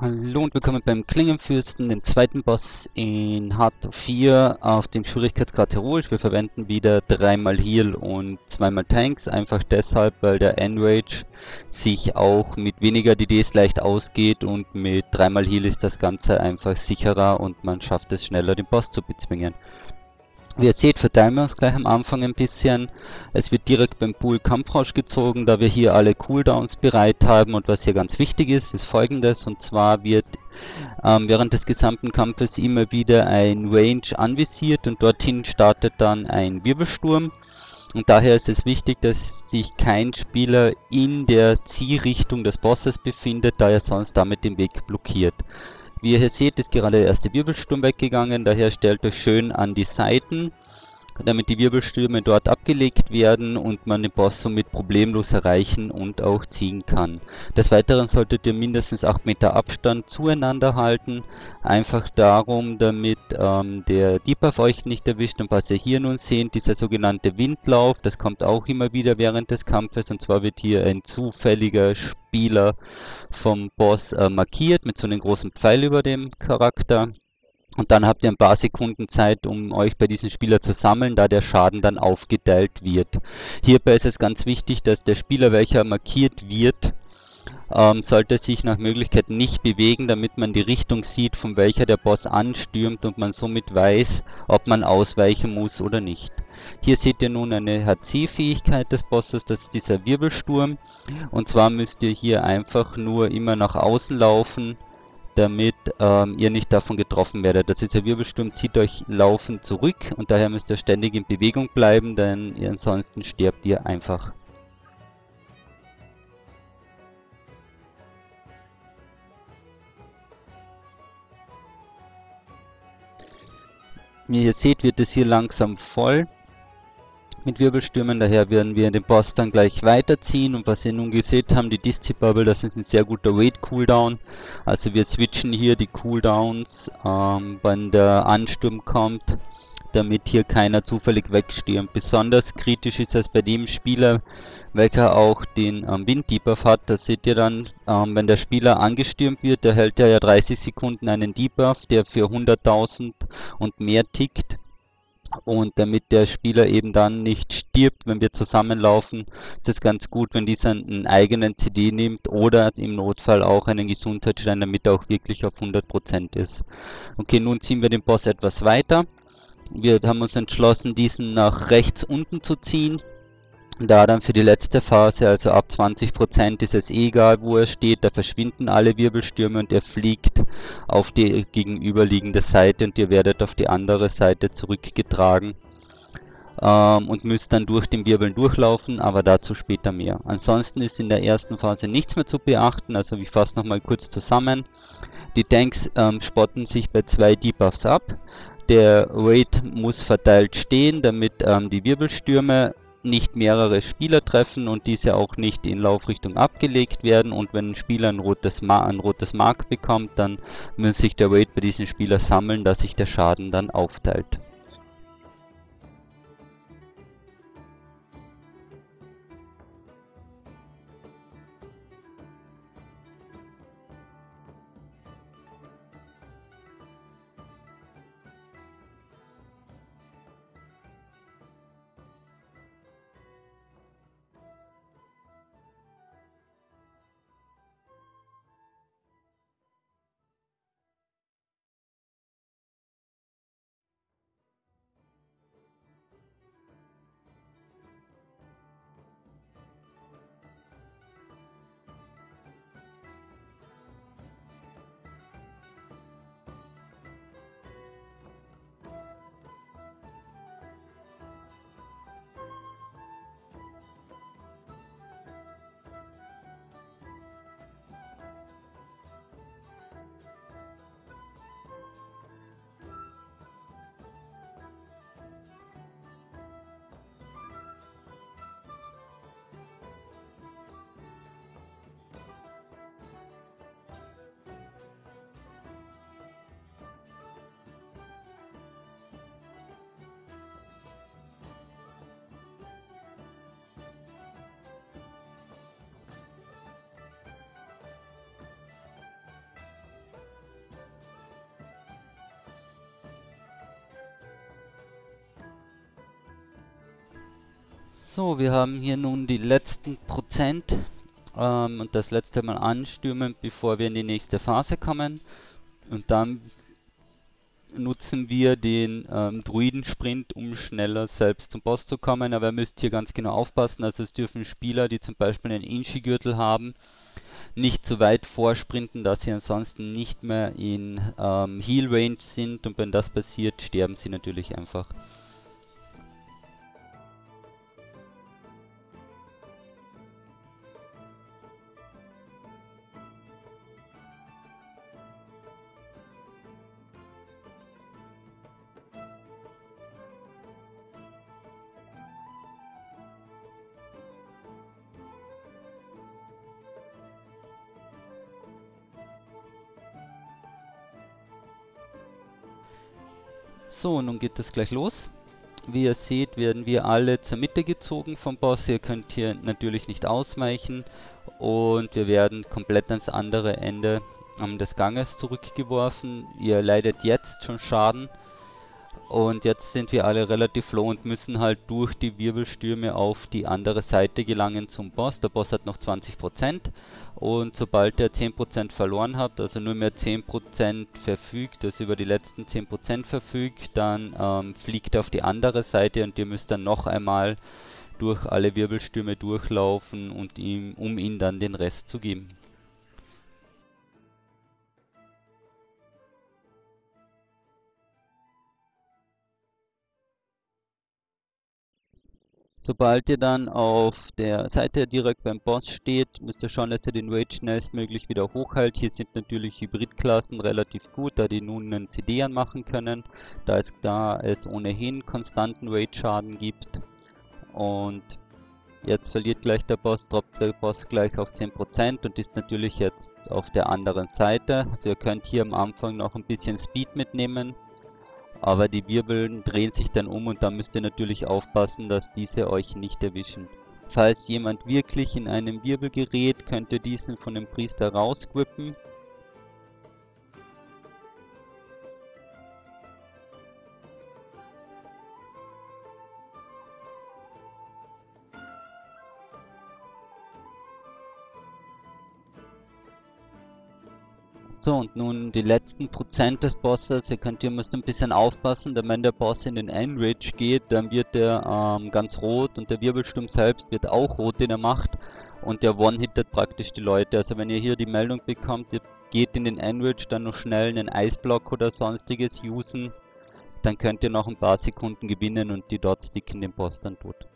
Hallo und willkommen beim Klingenfürsten, dem zweiten Boss in Hard 4 auf dem Schwierigkeitsgrad Heroisch. Wir verwenden wieder dreimal Heal und zweimal Tanks, einfach deshalb, weil der Enrage sich auch mit weniger DDs leicht ausgeht und mit dreimal Heal ist das Ganze einfach sicherer und man schafft es schneller, den Boss zu bezwingen. Wie ihr seht, verteilen wir uns gleich am Anfang ein bisschen. Es wird direkt beim Pool Kampfrausch gezogen, da wir hier alle Cooldowns bereit haben. Und was hier ganz wichtig ist, ist folgendes. Und zwar wird während des gesamten Kampfes immer wieder ein Range anvisiert und dorthin startet dann ein Wirbelsturm. Und daher ist es wichtig, dass sich kein Spieler in der Zielrichtung des Bosses befindet, da er sonst damit den Weg blockiert. Wie ihr hier seht, ist gerade der erste Wirbelsturm weggegangen, daher stellt euch schön an die Seiten, damit die Wirbelstürme dort abgelegt werden und man den Boss somit problemlos erreichen und auch ziehen kann. Des Weiteren solltet ihr mindestens 8 Meter Abstand zueinander halten, einfach darum, damit der Deep-Auf euch nicht erwischt. Und was ihr hier nun seht, dieser sogenannte Windlauf, das kommt auch immer wieder während des Kampfes, und zwar wird hier ein zufälliger Spieler vom Boss markiert mit so einem großen Pfeil über dem Charakter. Und dann habt ihr ein paar Sekunden Zeit, um euch bei diesem Spieler zu sammeln, da der Schaden dann aufgeteilt wird. Hierbei ist es ganz wichtig, dass der Spieler, welcher markiert wird, sollte sich nach Möglichkeit nicht bewegen, damit man die Richtung sieht, von welcher der Boss anstürmt und man somit weiß, ob man ausweichen muss oder nicht. Hier seht ihr nun eine HC-Fähigkeit des Bosses, das ist dieser Wirbelsturm. Und zwar müsst ihr hier einfach nur immer nach außen laufen, damit ihr nicht davon getroffen werdet. Das ist der Wirbelsturm, zieht euch laufend zurück und daher müsst ihr ständig in Bewegung bleiben, denn ansonsten sterbt ihr einfach. Wie ihr seht, wird es hier langsam voll mit Wirbelstürmen, daher werden wir den Boss dann gleich weiterziehen. Und was ihr nun gesehen habt, die Dizzy-Bubble, das ist ein sehr guter Raid-Cooldown. Also wir switchen hier die Cooldowns, wenn der Ansturm kommt, damit hier keiner zufällig wegstirbt. Besonders kritisch ist das bei dem Spieler, welcher auch den Wind-Debuff hat. Das seht ihr dann, wenn der Spieler angestürmt wird, erhält er ja 30 Sekunden einen Debuff, der für 100.000 und mehr tickt. Und damit der Spieler eben dann nicht stirbt, wenn wir zusammenlaufen, ist es ganz gut, wenn dieser einen eigenen CD nimmt oder im Notfall auch einen Gesundheitsstein, damit er auch wirklich auf 100% ist. Okay, nun ziehen wir den Boss etwas weiter. Wir haben uns entschlossen, diesen nach rechts unten zu ziehen. Da dann für die letzte Phase, also ab 20% ist es egal, wo er steht, da verschwinden alle Wirbelstürme und er fliegt auf die gegenüberliegende Seite und ihr werdet auf die andere Seite zurückgetragen und müsst dann durch den Wirbeln durchlaufen, aber dazu später mehr. Ansonsten ist in der ersten Phase nichts mehr zu beachten, also ich fasse nochmal kurz zusammen. Die Tanks spotten sich bei 2 Debuffs ab, der Raid muss verteilt stehen, damit die Wirbelstürme nicht mehrere Spieler treffen und diese auch nicht in Laufrichtung abgelegt werden, und wenn ein Spieler ein rotes Mark bekommt, dann muss sich der Raid bei diesem Spieler sammeln, dass sich der Schaden dann aufteilt. So, wir haben hier nun die letzten Prozent und das letzte Mal anstürmen, bevor wir in die nächste Phase kommen. Und dann nutzen wir den Druidensprint, um schneller selbst zum Boss zu kommen. Aber ihr müsst hier ganz genau aufpassen, also es dürfen Spieler, die zum Beispiel einen Inchi-Gürtel haben, nicht zu weit vorsprinten, dass sie ansonsten nicht mehr in Heal-Range sind, und wenn das passiert, sterben sie natürlich einfach. So, nun geht das gleich los. Wie ihr seht, werden wir alle zur Mitte gezogen vom Boss. Ihr könnt hier natürlich nicht ausweichen und wir werden komplett ans andere Ende des Ganges zurückgeworfen. Ihr leidet jetzt schon Schaden und jetzt sind wir alle relativ low und müssen halt durch die Wirbelstürme auf die andere Seite gelangen zum Boss. Der Boss hat noch 20% und sobald er 10% verloren hat, also nur mehr 10% verfügt, also über die letzten 10% verfügt, dann fliegt er auf die andere Seite und ihr müsst dann noch einmal durch alle Wirbelstürme durchlaufen, und um ihm dann den Rest zu geben. Sobald ihr dann auf der Seite direkt beim Boss steht, müsst ihr schauen, dass ihr den Rage schnellstmöglich wieder hochhält. Hier sind natürlich Hybridklassen relativ gut, da die nun einen CD anmachen können, da es ohnehin konstanten Rage-Schaden gibt. Und jetzt verliert gleich der Boss, droppt der Boss gleich auf 10% und ist natürlich jetzt auf der anderen Seite. Also ihr könnt hier am Anfang noch ein bisschen Speed mitnehmen. Aber die Wirbel drehen sich dann um und da müsst ihr natürlich aufpassen, dass diese euch nicht erwischen. Falls jemand wirklich in einem Wirbel gerät, könnt ihr diesen von dem Priester rausgrippen. So, und nun die letzten Prozent des Bosses. Ihr müsst ein bisschen aufpassen, denn wenn der Boss in den Enrage geht, dann wird er ganz rot und der Wirbelsturm selbst wird auch rot, den er macht, und der one-hittet praktisch die Leute. Also wenn ihr hier die Meldung bekommt, ihr geht in den Enrage, dann noch schnell einen Eisblock oder sonstiges usen, dann könnt ihr noch ein paar Sekunden gewinnen und die Dots dicken den Boss dann tot.